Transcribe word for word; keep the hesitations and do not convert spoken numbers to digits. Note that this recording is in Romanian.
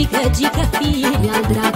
Gică, gică, fii al drag.